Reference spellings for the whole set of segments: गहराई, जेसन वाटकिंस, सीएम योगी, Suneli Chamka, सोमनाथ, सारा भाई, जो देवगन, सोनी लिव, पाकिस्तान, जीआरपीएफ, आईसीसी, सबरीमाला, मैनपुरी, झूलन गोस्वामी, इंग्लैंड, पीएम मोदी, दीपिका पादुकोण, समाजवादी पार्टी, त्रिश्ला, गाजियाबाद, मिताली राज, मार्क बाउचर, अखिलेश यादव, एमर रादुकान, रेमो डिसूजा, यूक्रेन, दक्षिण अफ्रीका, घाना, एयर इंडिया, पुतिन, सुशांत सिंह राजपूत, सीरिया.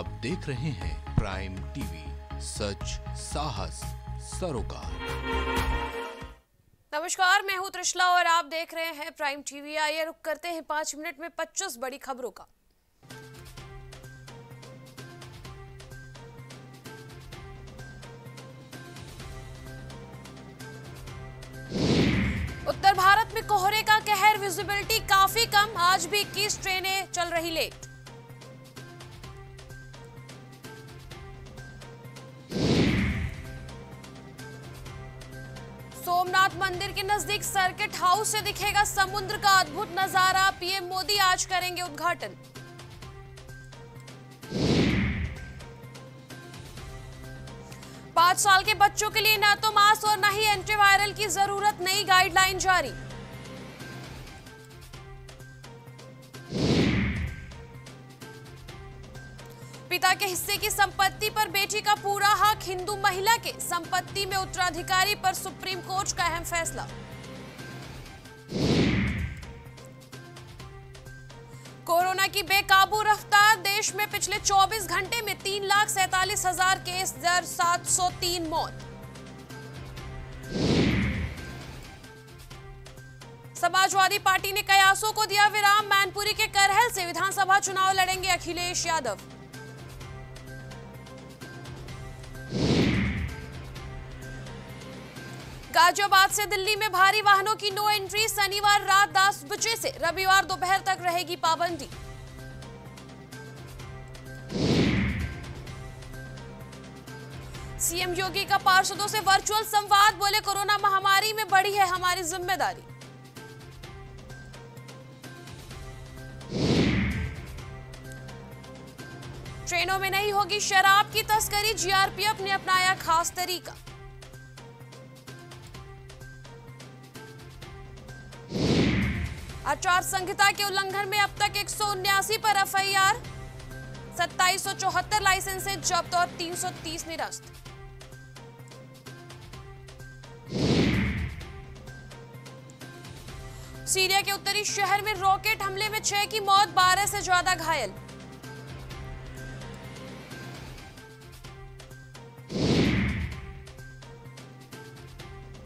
आप देख रहे हैं प्राइम टीवी, सच साहस सरोकार। नमस्कार, मैं हूं त्रिश्ला और आप देख रहे हैं प्राइम टीवी। आइए रुक करते हैं 5 मिनट में 25 बड़ी खबरों का। उत्तर भारत में कोहरे का कहर, विजिबिलिटी काफी कम, आज भी 21 ट्रेनें चल रही लेट। सोमनाथ मंदिर के नजदीक सर्किट हाउस से दिखेगा समुद्र का अद्भुत नजारा, पीएम मोदी आज करेंगे उद्घाटन। पांच साल के बच्चों के लिए न तो मास्क और न ही एंटीवायरल की जरूरत, नई गाइडलाइन जारी। पिता के हिस्से की संपत्ति पर बेटी का पूरा हक, हिंदू महिला के संपत्ति में उत्तराधिकारी पर सुप्रीम कोर्ट का अहम फैसला। कोरोना की बेकाबू रफ्तार, देश में पिछले 24 घंटे में 3,47,000 केस दर, 703 मौत। समाजवादी पार्टी ने कयासों को दिया विराम, मैनपुरी के करहल से विधानसभा चुनाव लड़ेंगे अखिलेश यादव। गाजियाबाद से दिल्ली में भारी वाहनों की नो एंट्री, शनिवार रात 10 बजे से रविवार दोपहर तक रहेगी पाबंदी। सीएम योगी का पार्षदों से वर्चुअल संवाद, बोले कोरोना महामारी में बढ़ी है हमारी जिम्मेदारी। ट्रेनों में नहीं होगी शराब की तस्करी, जीआरपीएफ ने अपनाया खास तरीका। आचार संहिता के उल्लंघन में अब तक 179 पर एफआईआर, 2774 लाइसेंसें जब्त और 330 निरस्त। सीरिया के उत्तरी शहर में रॉकेट हमले में 6 की मौत, 12 से ज्यादा घायल।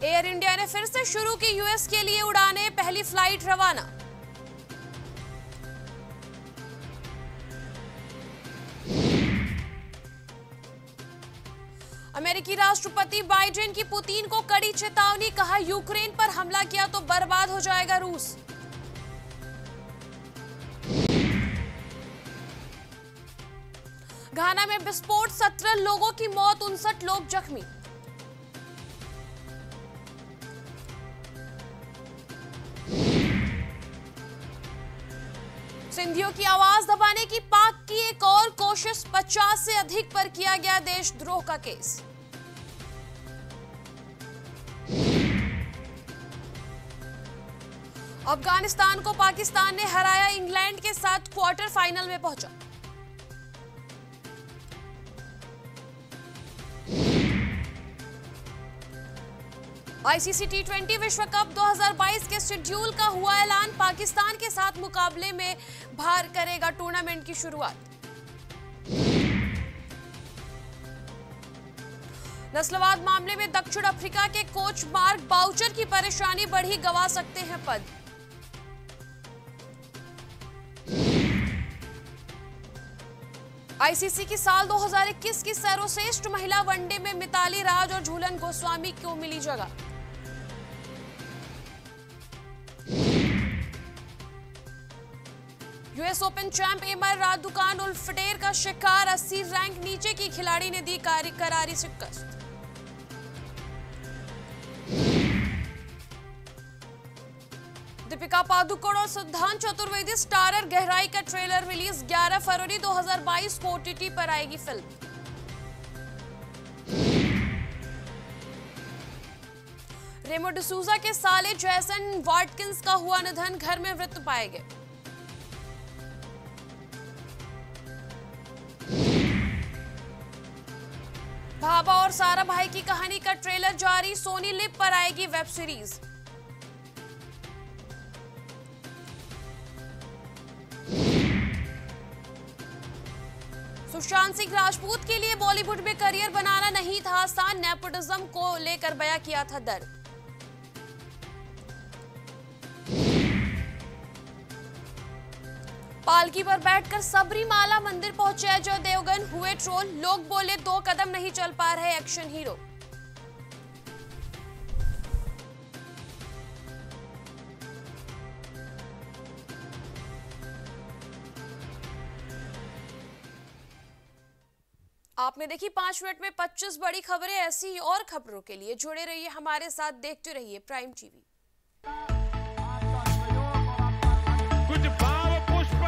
एयर इंडिया ने फिर से शुरू की यूएस के लिए उड़ाने, पहली फ्लाइट रवाना। अमेरिकी राष्ट्रपति बाइडेन की पुतिन को कड़ी चेतावनी, कहा यूक्रेन पर हमला किया तो बर्बाद हो जाएगा रूस। घाना में विस्फोट, 17 लोगों की मौत, 59 लोग जख्मी। सिंधियों की आवाज दबाने की पाक की एक और कोशिश, 50 से अधिक पर किया गया देशद्रोह का केस। अफगानिस्तान को पाकिस्तान ने हराया, इंग्लैंड के साथ क्वार्टर फाइनल में पहुंचा। आईसीसी T20 विश्व कप 2022 के शेड्यूल का हुआ ऐलान, पाकिस्तान के साथ मुकाबले में भारत करेगा टूर्नामेंट की शुरुआत। नस्लवाद मामले में दक्षिण अफ्रीका के कोच मार्क बाउचर की परेशानी बढ़ी, गंवा सकते हैं पद। आईसीसी की साल 2021 की सर्वश्रेष्ठ महिला वनडे में मिताली राज और झूलन गोस्वामी को मिली जगह। US Open champ एमर रादुकान उल्फडेर का शिकार, 80 रैंक नीचे की खिलाड़ी ने दी करारी शिकस्त। दीपिका पादुकोण और सिद्धांत चतुर्वेदी स्टारर गहराई का ट्रेलर रिलीज, 11 फरवरी 2022 को OTT पर आएगी फिल्म। रेमो डिसूजा के साले जेसन वाटकिंस का हुआ निधन, घर में मृत पाए गए। भाभा और सारा भाई की कहानी का ट्रेलर जारी, सोनी लिव पर आएगी वेब सीरीज। सुशांत सिंह राजपूत के लिए बॉलीवुड में करियर बनाना नहीं था आसान, नेपोटिज्म को लेकर बयां किया था दर्ज। पालकी पर बैठकर सबरीमाला मंदिर पहुंचे जो देवगन, हुए ट्रोल, लोग बोले दो कदम नहीं चल पा रहे एक्शन हीरो। आपने देखी 5 मिनट में 25 बड़ी खबरें। ऐसी और खबरों के लिए जुड़े रहिए हमारे साथ, देखते रहिए प्राइम टीवी। कुछ भाव पुष्प